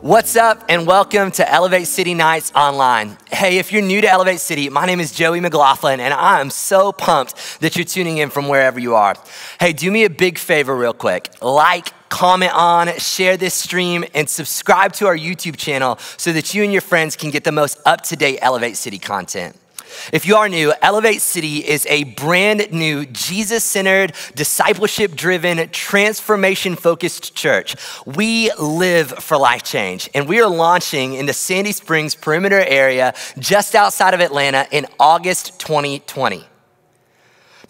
What's up and welcome to Elevate City Nights online. Hey, if you're new to Elevate City, my name is Joey McLaughlin and I am so pumped that you're tuning in from wherever you are. Hey, do me a big favor real quick. Like, comment on, share this stream, and subscribe to our YouTube channel so that you and your friends can get the most up-to-date Elevate City content. If you are new, Elevate City is a brand new, Jesus-centered, discipleship-driven, transformation-focused church. We live for life change, and we are launching in the Sandy Springs perimeter area just outside of Atlanta in August 2020.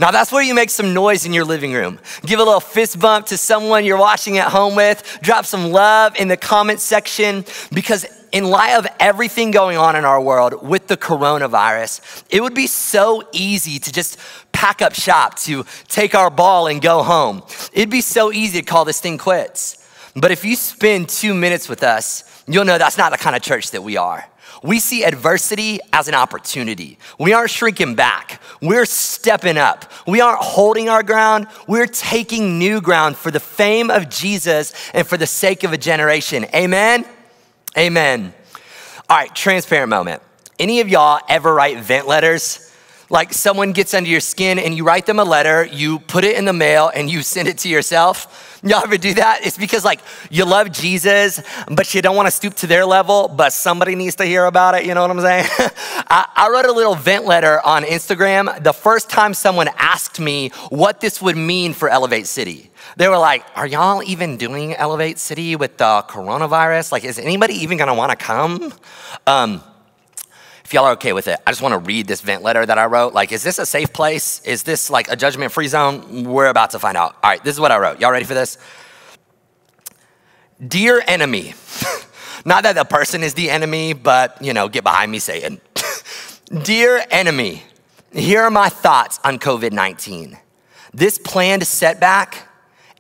Now that's where you make some noise in your living room. Give a little fist bump to someone you're watching at home with. Drop some love in the comment section, because in light of everything going on in our world with the coronavirus, it would be so easy to just pack up shop, to take our ball and go home. It'd be so easy to call this thing quits. But if you spend 2 minutes with us, you'll know that's not the kind of church that we are. We see adversity as an opportunity. We aren't shrinking back. We're stepping up. We aren't holding our ground. We're taking new ground for the fame of Jesus and for the sake of a generation. Amen? Amen. All right, transparent moment. Any of y'all ever write vent letters? Like someone gets under your skin and you write them a letter, you put it in the mail and you send it to yourself? Y'all ever do that? It's because like you love Jesus, but you don't want to stoop to their level, but somebody needs to hear about it. You know what I'm saying? I wrote a little vent letter on Instagram the first time someone asked me what this would mean for Elevate City. They were like, are y'all even doing Elevate City with the coronavirus? Like, is anybody even going to want to come? If y'all are okay with it, I just want to read this vent letter that I wrote. Like, is this a safe place? Is this like a judgment-free zone? We're about to find out. All right, this is what I wrote. Y'all ready for this? Dear enemy, not that the person is the enemy, but, you know, get behind me, Satan. Dear enemy, here are my thoughts on COVID-19. This planned setback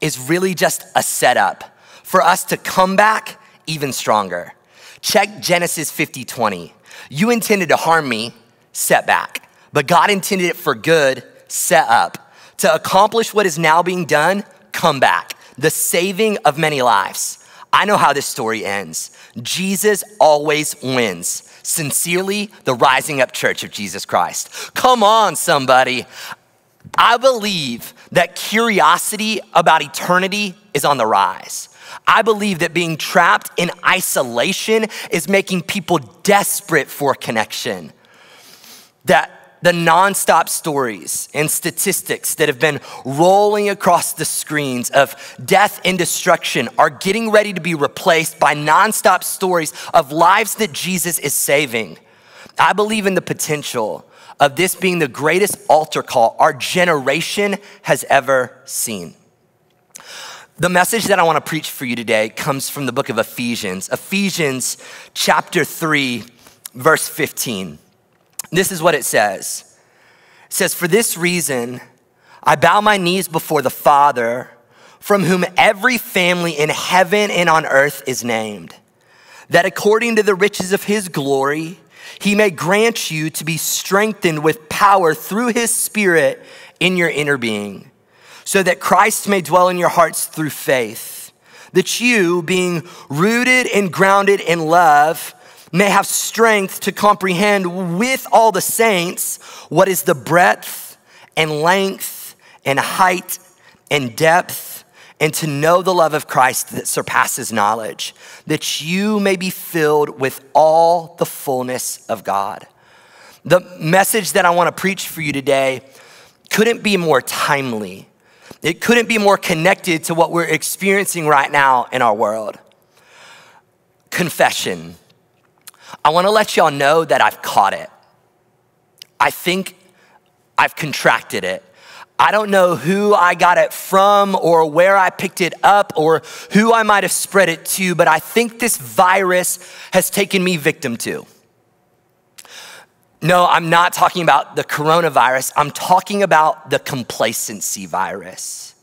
is really just a setup for us to come back even stronger. Check Genesis 50:20. You intended to harm me, setback, but God intended it for good, set up. To accomplish what is now being done, come back, the saving of many lives. I know how this story ends. Jesus always wins. Sincerely, the Rising Up Church of Jesus Christ. Come on, somebody. I believe that curiosity about eternity is on the rise. I believe that being trapped in isolation is making people desperate for connection. That the nonstop stories and statistics that have been rolling across the screens of death and destruction are getting ready to be replaced by nonstop stories of lives that Jesus is saving. I believe in the potential of this being the greatest altar call our generation has ever seen. The message that I want to preach for you today comes from the book of Ephesians. Ephesians chapter 3, verse 15. This is what it says. It says, for this reason, I bow my knees before the Father, from whom every family in heaven and on earth is named, that according to the riches of his glory, he may grant you to be strengthened with power through his Spirit in your inner being, so that Christ may dwell in your hearts through faith, that you, being rooted and grounded in love, may have strength to comprehend with all the saints what is the breadth and length and height and depth, and to know the love of Christ that surpasses knowledge, that you may be filled with all the fullness of God. The message that I want to preach for you today couldn't be more timely. It couldn't be more connected to what we're experiencing right now in our world. Confession. I want to let y'all know that I've caught it. I think I've contracted it. I don't know who I got it from or where I picked it up or who I might have spread it to, but I think this virus has taken me victim to. No, I'm not talking about the coronavirus. I'm talking about the complacency virus.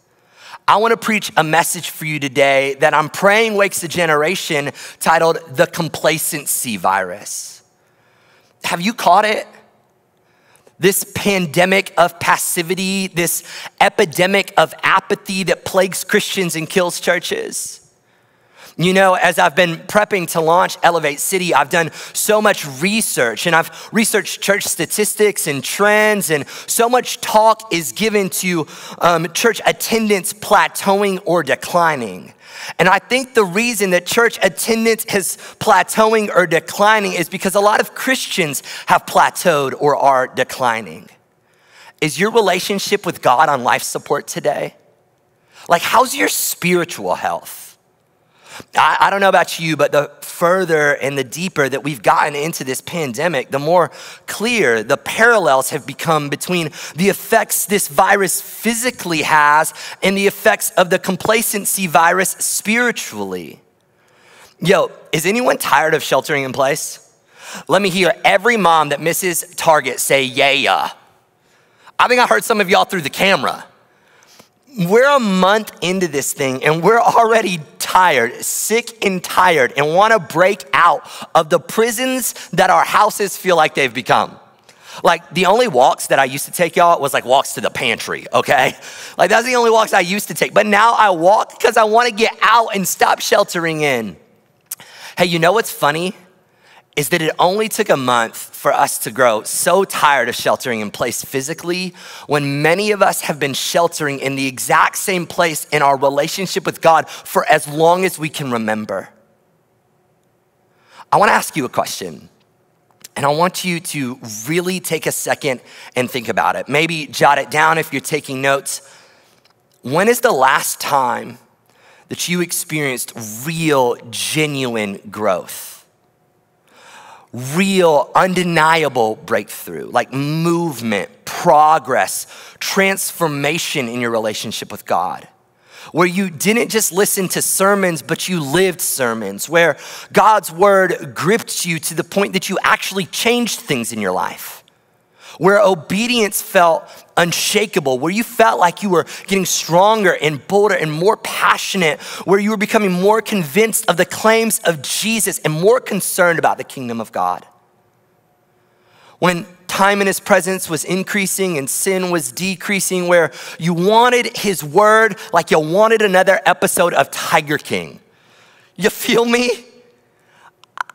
I want to preach a message for you today that I'm praying wakes a generation, titled The Complacency Virus. Have you caught it? This pandemic of passivity, this epidemic of apathy that plagues Christians and kills churches. You know, as I've been prepping to launch Elevate City, I've done so much research, and I've researched church statistics and trends, and so much talk is given to church attendance plateauing or declining. And I think the reason that church attendance is plateauing or declining is because a lot of Christians have plateaued or are declining. Is your relationship with God on life support today? Like, how's your spiritual health? I don't know about you, but the further and the deeper that we've gotten into this pandemic, the more clear the parallels have become between the effects this virus physically has and the effects of the complacency virus spiritually. Yo, is anyone tired of sheltering in place? Let me hear every mom that misses Target say, yeah. I think I heard some of y'all through the camera. We're a month into this thing and we're already tired, sick and tired, and want to break out of the prisons that our houses feel like they've become. Like, the only walks that I used to take, y'all, was like walks to the pantry, okay? Like, that's the only walks I used to take. But now I walk because I want to get out and stop sheltering in. Hey, you know what's funny? Is that it only took a month for us to grow so tired of sheltering in place physically, when many of us have been sheltering in the exact same place in our relationship with God for as long as we can remember. I wanna ask you a question, and I want you to really take a second and think about it. Maybe jot it down if you're taking notes. When is the last time that you experienced real, genuine growth? Real, undeniable breakthrough, like movement, progress, transformation in your relationship with God, where you didn't just listen to sermons, but you lived sermons, where God's word gripped you to the point that you actually changed things in your life, where obedience felt unshakable, where you felt like you were getting stronger and bolder and more passionate, where you were becoming more convinced of the claims of Jesus and more concerned about the kingdom of God. When time in his presence was increasing and sin was decreasing, where you wanted his word like you wanted another episode of Tiger King. You feel me?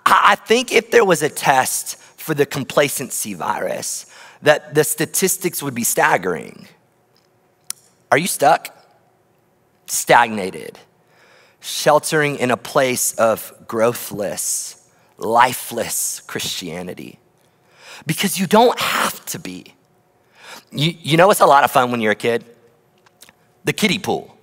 I think if there was a test for the complacency virus, that the statistics would be staggering. Are you stuck? Stagnated, sheltering in a place of growthless, lifeless Christianity? Because you don't have to be. You know what's a lot of fun when you're a kid? The kiddie pool.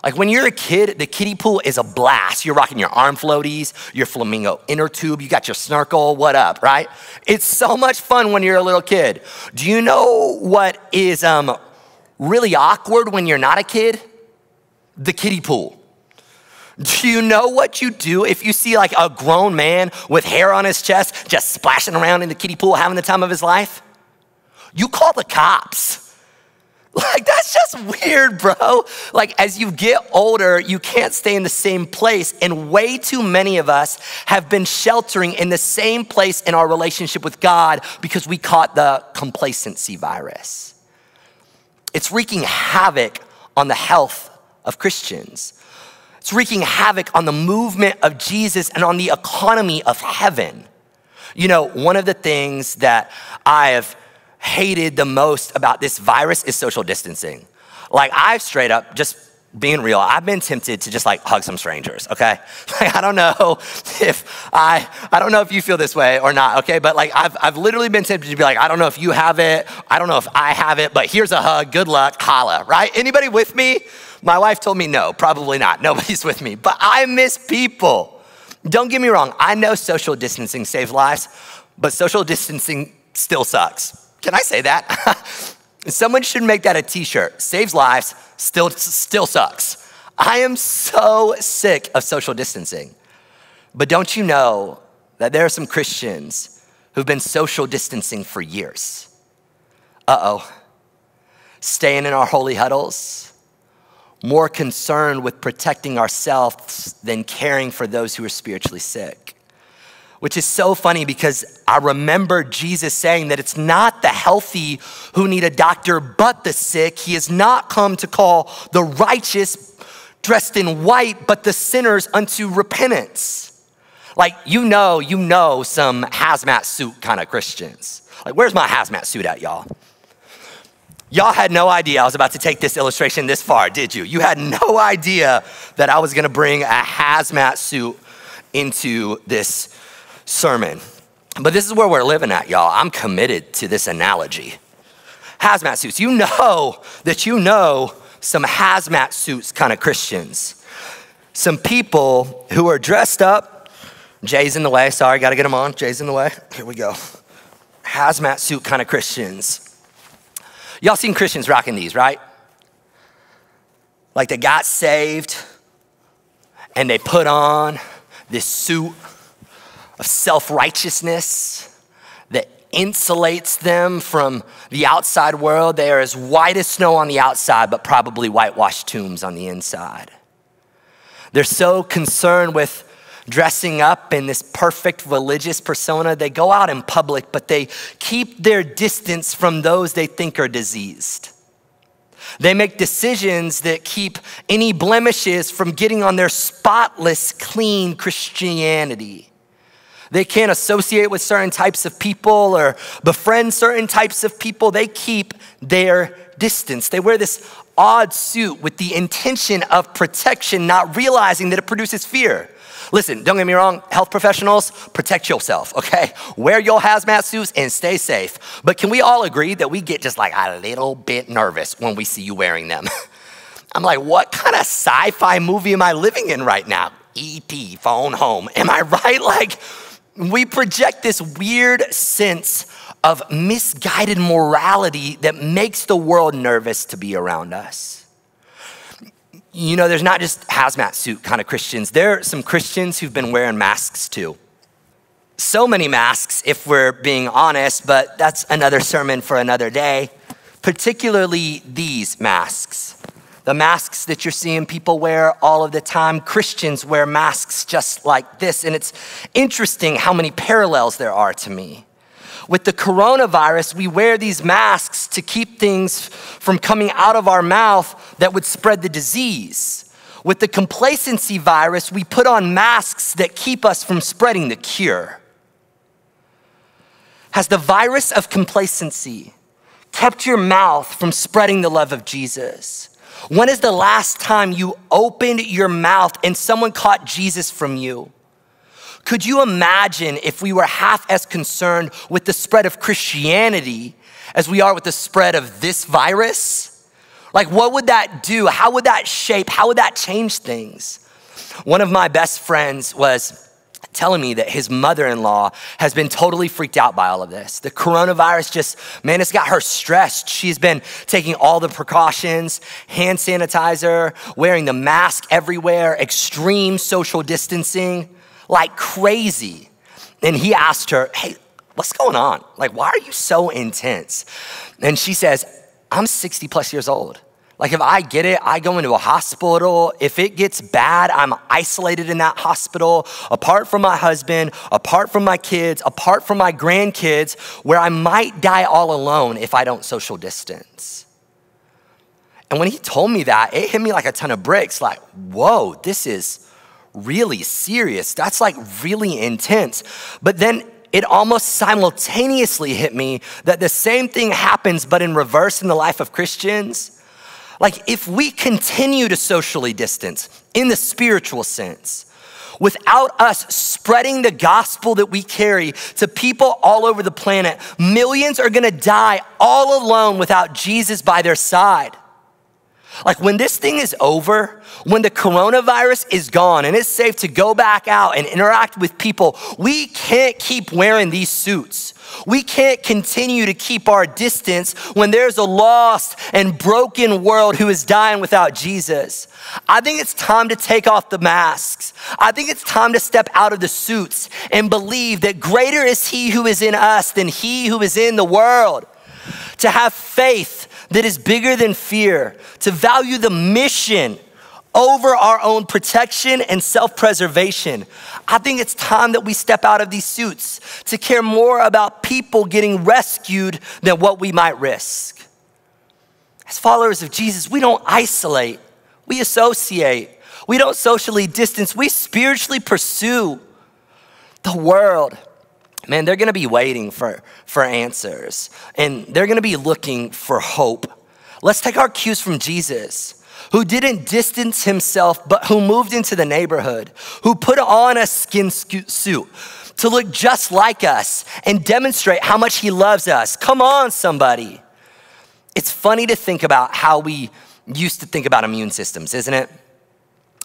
Like, when you're a kid, the kiddie pool is a blast. You're rocking your arm floaties, your flamingo inner tube, you got your snorkel, what up, right? It's so much fun when you're a little kid. Do you know what is really awkward when you're not a kid? The kiddie pool. Do you know what you do if you see like a grown man with hair on his chest just splashing around in the kiddie pool having the time of his life? You call the cops. Like, that's just weird, bro. Like, as you get older, you can't stay in the same place. And way too many of us have been sheltering in the same place in our relationship with God because we caught the complacency virus. It's wreaking havoc on the health of Christians. It's wreaking havoc on the movement of Jesus and on the economy of heaven. You know, one of the things that I have hated the most about this virus is social distancing. Like, I've straight up, just being real, I've been tempted to just like hug some strangers, okay? Like, I don't know if you feel this way or not, okay? But like, I've literally been tempted to be like, I don't know if you have it, I don't know if I have it, but here's a hug, good luck, holla, right? Anybody with me? My wife told me no, probably not, nobody's with me, but I miss people. Don't get me wrong, I know social distancing saves lives, but social distancing still sucks. Can I say that? Someone should make that a t-shirt. Saves lives, still sucks. I am so sick of social distancing. But don't you know that there are some Christians who've been social distancing for years? Uh-oh. Staying in our holy huddles, more concerned with protecting ourselves than caring for those who are spiritually sick. Which is so funny because I remember Jesus saying that it's not the healthy who need a doctor, but the sick. He has not come to call the righteous, dressed in white, but the sinners unto repentance. Like, you know some hazmat suit kind of Christians. Like, where's my hazmat suit at, y'all? Y'all had no idea I was about to take this illustration this far, did you? You had no idea that I was gonna bring a hazmat suit into this sermon. But this is where we're living at, y'all. I'm committed to this analogy. Hazmat suits. You know that you know some hazmat suits kind of Christians. Some people who are dressed up. Jay's in the way. Sorry, gotta get him on. Jay's in the way. Here we go. Hazmat suit kind of Christians. Y'all seen Christians rocking these, right? Like, they got saved and they put on this suit of self-righteousness that insulates them from the outside world. They are as white as snow on the outside, but probably whitewashed tombs on the inside. They're so concerned with dressing up in this perfect religious persona. They go out in public, but they keep their distance from those they think are diseased. They make decisions that keep any blemishes from getting on their spotless, clean Christianity. They can't associate with certain types of people or befriend certain types of people. They keep their distance. They wear this odd suit with the intention of protection, not realizing that it produces fear. Listen, don't get me wrong, health professionals, protect yourself, okay? Wear your hazmat suits and stay safe. But can we all agree that we get just like a little bit nervous when we see you wearing them? I'm like, what kind of sci-fi movie am I living in right now? E.T., phone home, am I right? Like, we project this weird sense of misguided morality that makes the world nervous to be around us. You know, there's not just hazmat suit kind of Christians. There are some Christians who've been wearing masks too. So many masks, if we're being honest, but that's another sermon for another day. Particularly these masks. The masks that you're seeing people wear all of the time. Christians wear masks just like this. And it's interesting how many parallels there are to me. With the coronavirus, we wear these masks to keep things from coming out of our mouth that would spread the disease. With the complacency virus, we put on masks that keep us from spreading the cure. Has the virus of complacency kept your mouth from spreading the love of Jesus? When is the last time you opened your mouth and someone caught Jesus from you? Could you imagine if we were half as concerned with the spread of Christianity as we are with the spread of this virus? Like, what would that do? How would that shape? How would that change things? One of my best friends was telling me that his mother-in-law has been totally freaked out by all of this. The coronavirus just, man, it's got her stressed. She's been taking all the precautions, hand sanitizer, wearing the mask everywhere, extreme social distancing, like crazy. And he asked her, hey, what's going on? Like, why are you so intense? And she says, I'm 60 plus years old. Like, if I get it, I go into a hospital. If it gets bad, I'm isolated in that hospital, apart from my husband, apart from my kids, apart from my grandkids, where I might die all alone if I don't social distance. And when he told me that, it hit me like a ton of bricks. Like, whoa, this is really serious. That's like really intense. But then it almost simultaneously hit me that the same thing happens, but in reverse in the life of Christians. Like, if we continue to socially distance in the spiritual sense, without us spreading the gospel that we carry to people all over the planet, millions are gonna die all alone without Jesus by their side. Like, when this thing is over, when the coronavirus is gone and it's safe to go back out and interact with people, we can't keep wearing these suits. We can't continue to keep our distance when there's a lost and broken world who is dying without Jesus. I think it's time to take off the masks. I think it's time to step out of the suits and believe that greater is he who is in us than he who is in the world. To have faith that is bigger than fear, to value the mission over our own protection and self-preservation. I think it's time that we step out of these suits to care more about people getting rescued than what we might risk. As followers of Jesus, we don't isolate, We associate. We don't socially distance. We spiritually pursue the world. Man, they're gonna be waiting for answers, and they're gonna be looking for hope. Let's take our cues from Jesus, who didn't distance himself, but who moved into the neighborhood, who put on a skin suit to look just like us and demonstrate how much he loves us. Come on, somebody. It's funny to think about how we used to think about immune systems, isn't it?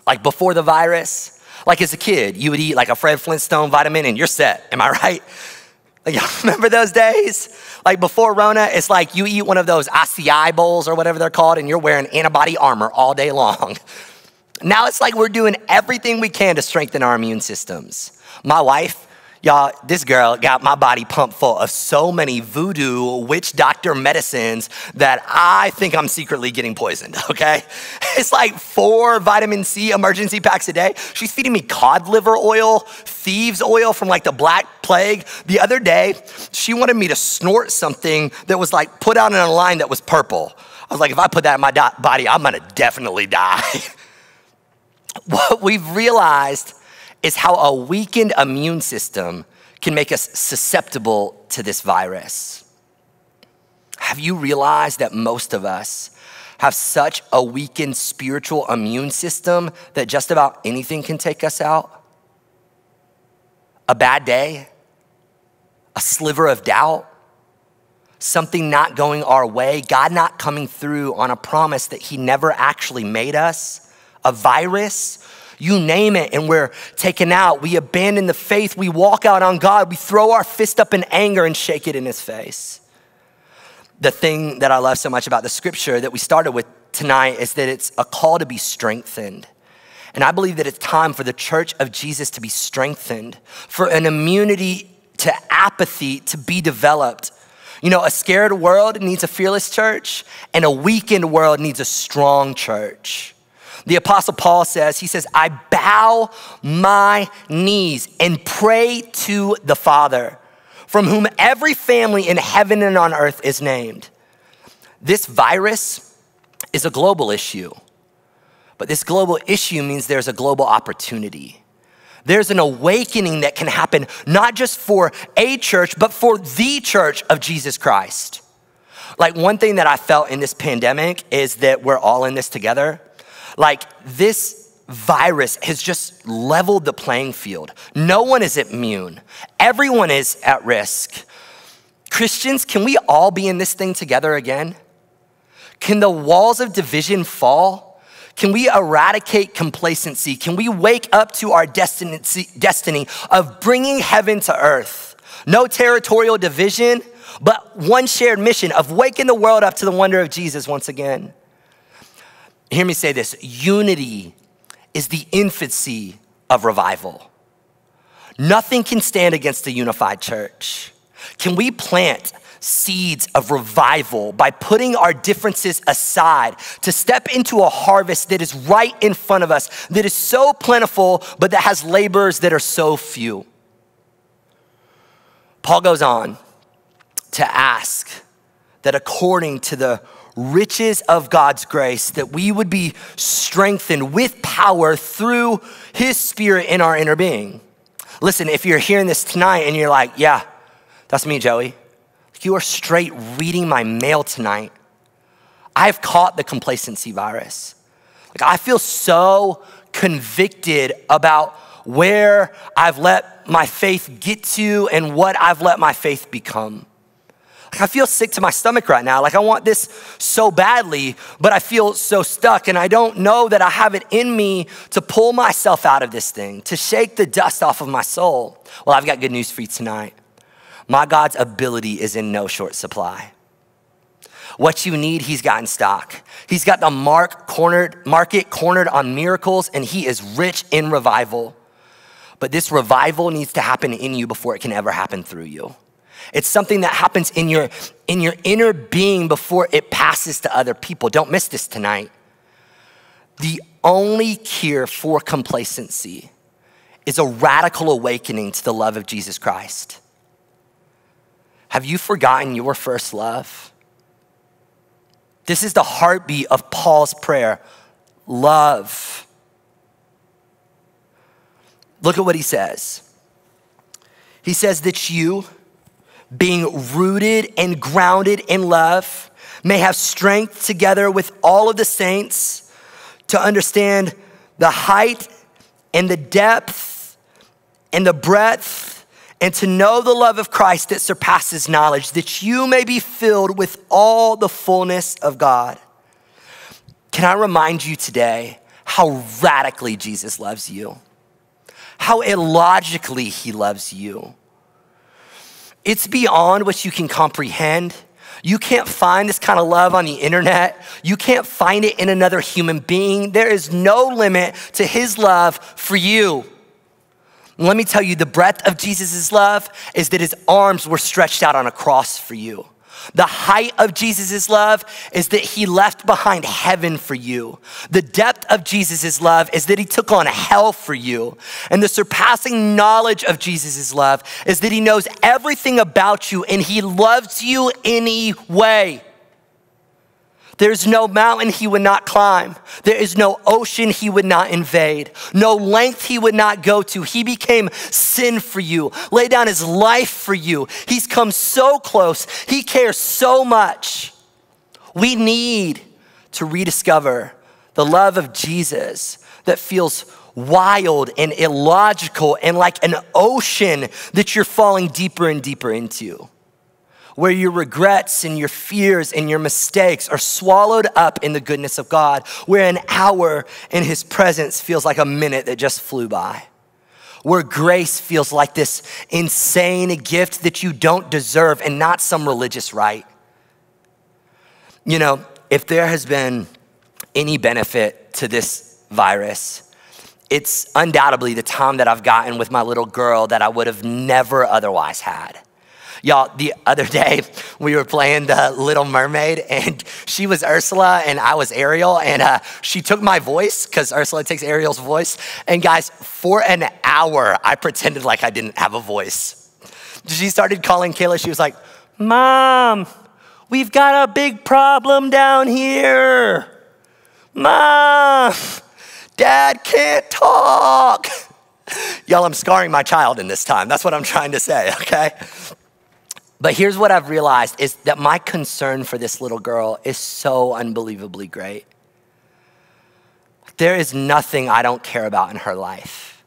Like before the virus, like as a kid, you would eat like a Fred Flintstone vitamin and you're set, am I right? Like, y'all remember those days? Like before Rona, it's like you eat one of those ACI bowls or whatever they're called and you're wearing antibody armor all day long. Now it's like we're doing everything we can to strengthen our immune systems. My wife, y'all, this girl got my body pumped full of so many voodoo witch doctor medicines that I think I'm secretly getting poisoned, okay? It's like 4 vitamin C emergency packs a day. She's feeding me cod liver oil, thieves oil from like the Black Plague. The other day, she wanted me to snort something that was like put out in a line that was purple. I was like, if I put that in my body, I'm gonna definitely die. What we've realized is how a weakened immune system can make us susceptible to this virus. Have you realized that most of us have such a weakened spiritual immune system that just about anything can take us out? A bad day, a sliver of doubt, something not going our way, God not coming through on a promise that he never actually made us, a virus. You name it, and we're taken out. We abandon the faith. We walk out on God. We throw our fist up in anger and shake it in his face. The thing that I love so much about the scripture that we started with tonight is that it's a call to be strengthened. And I believe that it's time for the church of Jesus to be strengthened, for an immunity to apathy to be developed. You know, a scared world needs a fearless church, and a weakened world needs a strong church. The Apostle Paul says, he says, I bow my knees and pray to the Father, from whom every family in heaven and on earth is named. This virus is a global issue, but this global issue means there's a global opportunity. There's an awakening that can happen, not just for a church, but for the church of Jesus Christ. Like one thing that I felt in this pandemic is that we're all in this together. Like this virus has just leveled the playing field. No one is immune. Everyone is at risk. Christians, can we all be in this thing together again? Can the walls of division fall? Can we eradicate complacency? Can we wake up to our destiny of bringing heaven to earth? No territorial division, but one shared mission of waking the world up to the wonder of Jesus once again. Hear me say this, unity is the infancy of revival. Nothing can stand against a unified church. Can we plant seeds of revival by putting our differences aside to step into a harvest that is right in front of us, that is so plentiful, but that has laborers that are so few? Paul goes on to ask that according to the riches of God's grace, that we would be strengthened with power through his spirit in our inner being. Listen, if you're hearing this tonight and you're like, yeah, that's me, Joey. You are straight reading my mail tonight. I've caught the complacency virus. Like I feel so convicted about where I've let my faith get to and what I've let my faith become. I feel sick to my stomach right now. Like I want this so badly, but I feel so stuck and I don't know that I have it in me to pull myself out of this thing, to shake the dust off of my soul. Well, I've got good news for you tonight. My God's ability is in no short supply. What you need, he's got in stock. He's got the market cornered on miracles, and he is rich in revival. But this revival needs to happen in you before it can ever happen through you. It's something that happens in your inner being before it passes to other people. Don't miss this tonight. The only cure for complacency is a radical awakening to the love of Jesus Christ. Have you forgotten your first love? This is the heartbeat of Paul's prayer love. Look at what he says. He says that you, being rooted and grounded in love, may have strength together with all of the saints to understand the height and the depth and the breadth and to know the love of Christ that surpasses knowledge, that you may be filled with all the fullness of God. Can I remind you today how radically Jesus loves you? How illogically he loves you. It's beyond what you can comprehend. You can't find this kind of love on the internet. You can't find it in another human being. There is no limit to his love for you. And let me tell you, the breadth of Jesus's love is that his arms were stretched out on a cross for you. The height of Jesus's love is that he left behind heaven for you. The depth of Jesus's love is that he took on hell for you. And the surpassing knowledge of Jesus's love is that he knows everything about you and he loves you anyway. There's no mountain he would not climb. There is no ocean he would not invade. No length he would not go to. He became sin for you, laid down his life for you. He's come so close. He cares so much. We need to rediscover the love of Jesus that feels wild and illogical and like an ocean that you're falling deeper and deeper into, where your regrets and your fears and your mistakes are swallowed up in the goodness of God, where an hour in his presence feels like a minute that just flew by, where grace feels like this insane gift that you don't deserve and not some religious rite. You know, if there has been any benefit to this virus, it's undoubtedly the time that I've gotten with my little girl that I would have never otherwise had. Y'all, the other day, we were playing the Little Mermaid and she was Ursula and I was Ariel, and she took my voice because Ursula takes Ariel's voice. And guys, for an hour, I pretended like I didn't have a voice. She started calling Kayla. She was like, "Mom, we've got a big problem down here. Mom, Dad can't talk." Y'all, I'm scarring my child in this time. That's what I'm trying to say, okay? But here's what I've realized is that my concern for this little girl is so unbelievably great. There is nothing I don't care about in her life.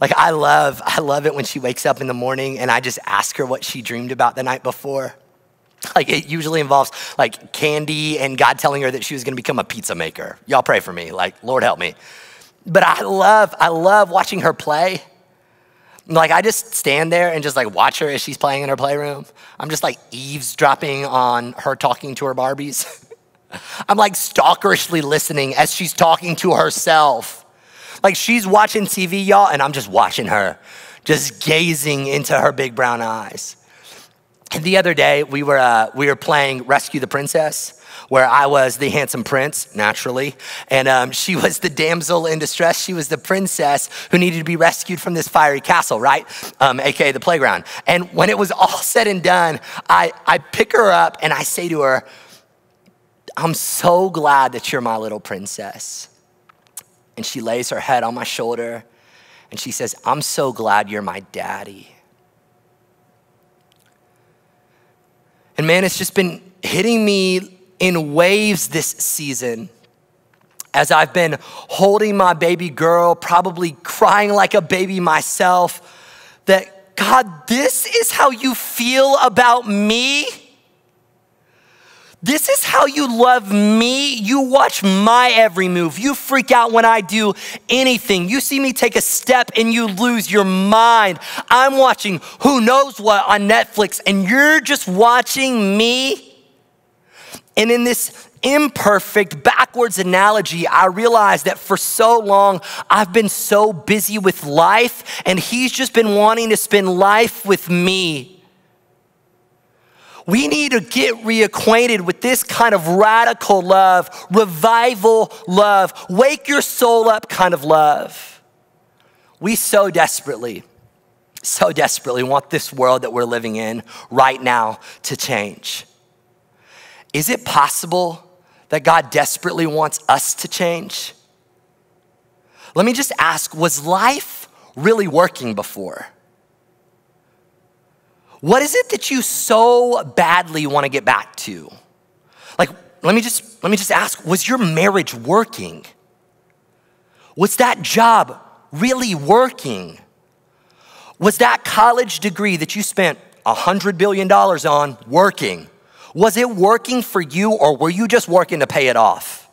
Like I love it when she wakes up in the morning and I just ask her what she dreamed about the night before. Like it usually involves like candy and God telling her that she was gonna become a pizza maker. Y'all pray for me, like Lord help me. But I love watching her play. Like I just stand there and just like watch her as she's playing in her playroom. I'm just like eavesdropping on her talking to her Barbies. I'm like stalkerishly listening as she's talking to herself. Like she's watching TV, y'all, and I'm just watching her, just gazing into her big brown eyes. And the other day we were playing Rescue the Princess, where I was the handsome prince, naturally, and she was the damsel in distress. She was the princess who needed to be rescued from this fiery castle, right? AKA the playground. And when it was all said and done, I pick her up and I say to her, "I'm so glad that you're my little princess." And she lays her head on my shoulder and she says, "I'm so glad you're my daddy." And man, it's just been hitting me in waves this season, as I've been holding my baby girl, probably crying like a baby myself, that God, this is how you feel about me? This is how you love me? You watch my every move. You freak out when I do anything. You see me take a step and you lose your mind. I'm watching who knows what on Netflix and you're just watching me? And in this imperfect, backwards analogy, I realized that for so long, I've been so busy with life, and he's just been wanting to spend life with me. We need to get reacquainted with this kind of radical love, revival love, wake your soul up kind of love. We so desperately want this world that we're living in right now to change. Is it possible that God desperately wants us to change? Let me just ask, was life really working before? What is it that you so badly want to get back to? Like, let me just ask, was your marriage working? Was that job really working? Was that college degree that you spent $100 billion on working? Was it working for you, or were you just working to pay it off?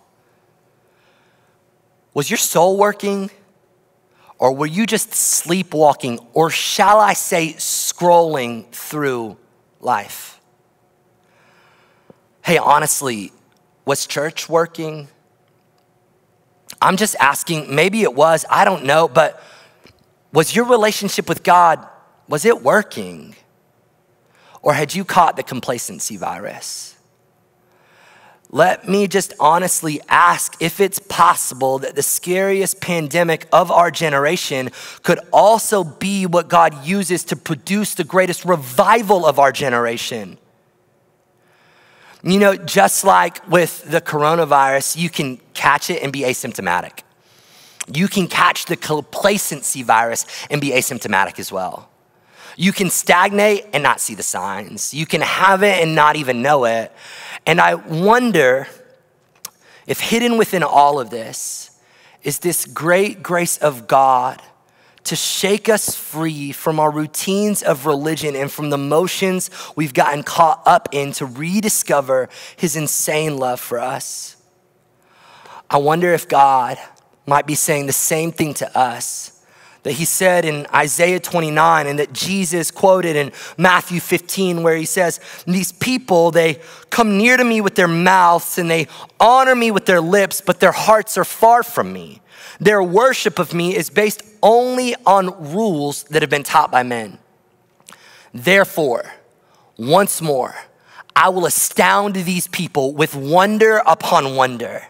Was your soul working? Or were you just sleepwalking, or shall I say scrolling through life? Hey, honestly, was church working? I'm just asking, maybe it was, I don't know, but was your relationship with God, was it working? Or had you caught the complacency virus? Let me just honestly ask if it's possible that the scariest pandemic of our generation could also be what God uses to produce the greatest revival of our generation. You know, just like with the coronavirus, you can catch it and be asymptomatic. You can catch the complacency virus and be asymptomatic as well. You can stagnate and not see the signs. You can have it and not even know it. And I wonder if hidden within all of this is this great grace of God to shake us free from our routines of religion and from the motions we've gotten caught up in to rediscover his insane love for us. I wonder if God might be saying the same thing to us that he said in Isaiah 29 and that Jesus quoted in Matthew 15, where he says, these people, they come near to me with their mouths and they honor me with their lips, but their hearts are far from me. Their worship of me is based only on rules that have been taught by men. Therefore, once more, I will astound these people with wonder upon wonder.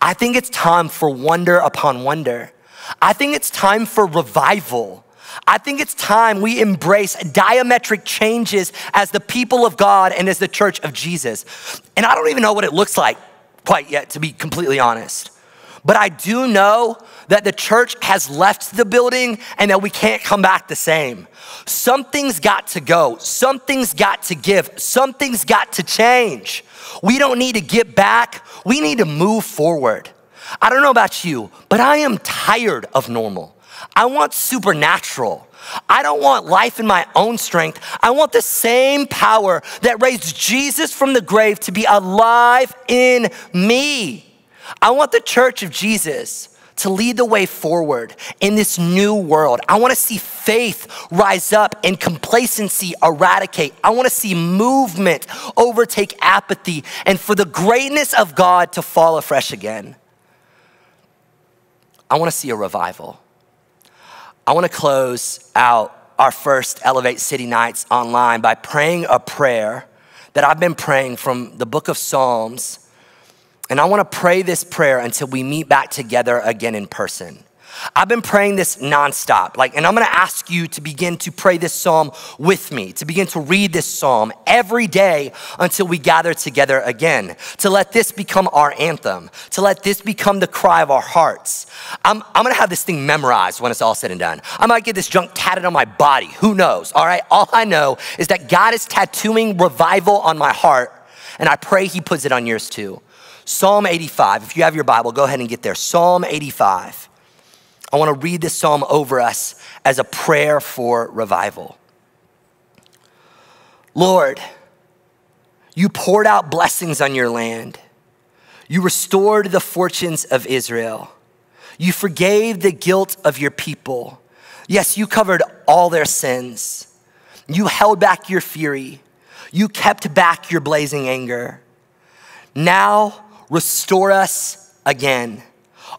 I think it's time for wonder upon wonder. I think it's time for revival. I think it's time we embrace diametric changes as the people of God and as the church of Jesus. And I don't even know what it looks like quite yet, to be completely honest. But I do know that the church has left the building and that we can't come back the same. Something's got to go. Something's got to give. Something's got to change. We don't need to get back. We need to move forward. I don't know about you, but I am tired of normal. I want supernatural. I don't want life in my own strength. I want the same power that raised Jesus from the grave to be alive in me. I want the church of Jesus to lead the way forward in this new world. I wanna see faith rise up and complacency eradicate. I wanna see movement overtake apathy and for the greatness of God to fall afresh again. I wanna see a revival. I wanna close out our first Elevate City Nights online by praying a prayer that I've been praying from the book of Psalms. And I wanna pray this prayer until we meet back together again in person. I've been praying this nonstop, and I'm gonna ask you to begin to pray this psalm with me, to begin to read this psalm every day until we gather together again, to let this become our anthem, to let this become the cry of our hearts. I'm gonna have this thing memorized when it's all said and done. I might get this junk tatted on my body, who knows, all right? All I know is that God is tattooing revival on my heart, and I pray he puts it on yours too. Psalm 85, if you have your Bible, go ahead and get there. Psalm 85. I wanna read this psalm over us as a prayer for revival. Lord, you poured out blessings on your land. You restored the fortunes of Israel. You forgave the guilt of your people. Yes, you covered all their sins. You held back your fury. You kept back your blazing anger. Now restore us again.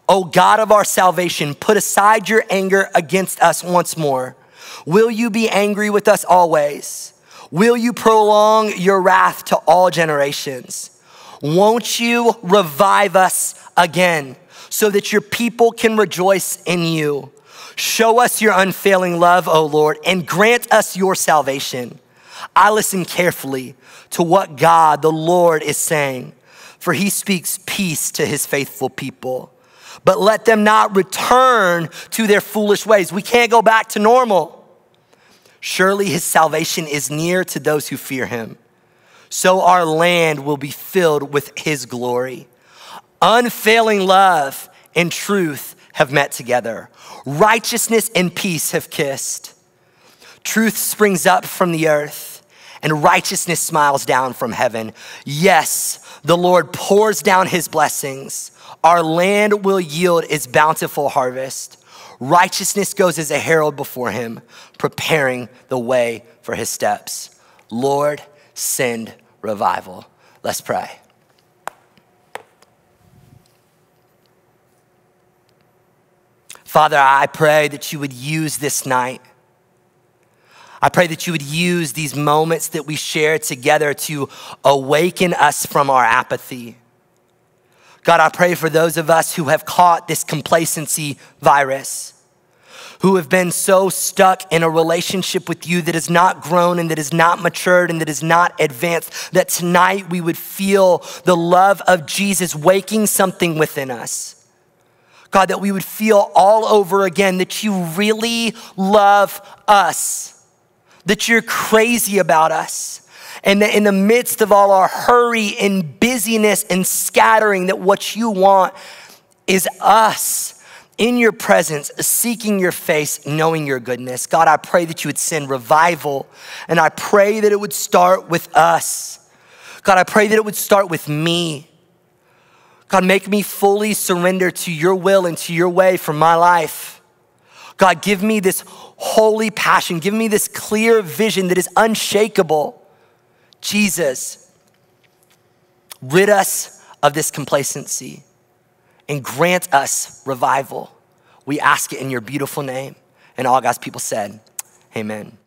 O God of our salvation, put aside your anger against us once more. Will you be angry with us always? Will you prolong your wrath to all generations? Won't you revive us again so that your people can rejoice in you? Show us your unfailing love, O Lord, and grant us your salvation. I listen carefully to what God, the Lord, is saying. for he speaks peace to his faithful people. But let them not return to their foolish ways. We can't go back to normal. Surely his salvation is near to those who fear him. So our land will be filled with his glory. Unfailing love and truth have met together. Righteousness and peace have kissed. Truth springs up from the earth, and righteousness smiles down from heaven. Yes, the Lord pours down his blessings. Our land will yield its bountiful harvest. Righteousness goes as a herald before him, preparing the way for his steps. Lord, send revival. Let's pray. Father, I pray that you would use this night. I pray that you would use these moments that we share together to awaken us from our apathy. God, I pray for those of us who have caught this complacency virus, who have been so stuck in a relationship with you that has not grown and that has not matured and that has not advanced, that tonight we would feel the love of Jesus waking something within us. God, that we would feel all over again that you really love us, that you're crazy about us. And that in the midst of all our hurry and busyness and scattering, that what you want is us in your presence, seeking your face, knowing your goodness. God, I pray that you would send revival, and I pray that it would start with us. God, I pray that it would start with me. God, make me fully surrender to your will and to your way for my life. God, give me this holy passion. Give me this clear vision that is unshakable. Jesus, rid us of this complacency and grant us revival. We ask it in your beautiful name. And all God's people said, amen.